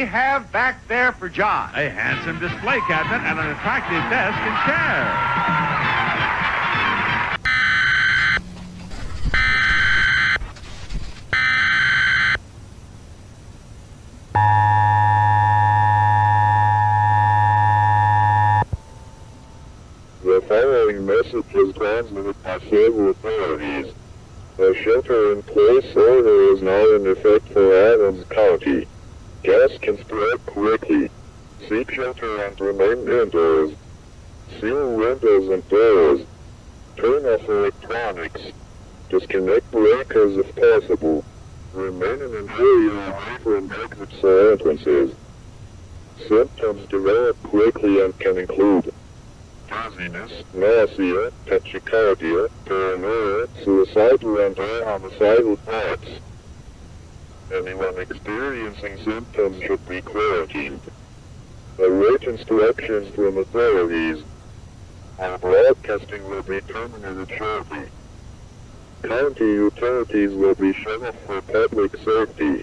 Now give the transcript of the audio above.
you have back there for John? A handsome display cabinet and an attractive desk and chair. The following message is transmitted by civil authorities. The shelter-in-place order is now in effect for Adams County. Gas can spread quickly. Seek shelter and remain indoors. Seal windows and doors. Turn off electronics. Disconnect breakers if possible. Remain in an area away from exits or entrances. Symptoms develop quickly and can include dizziness, nausea, tachycardia, paranoia, suicidal and or homicidal thoughts. Anyone experiencing symptoms should be quarantined. Await instructions from authorities. Our broadcasting will be terminated shortly. County utilities will be shut off for public safety.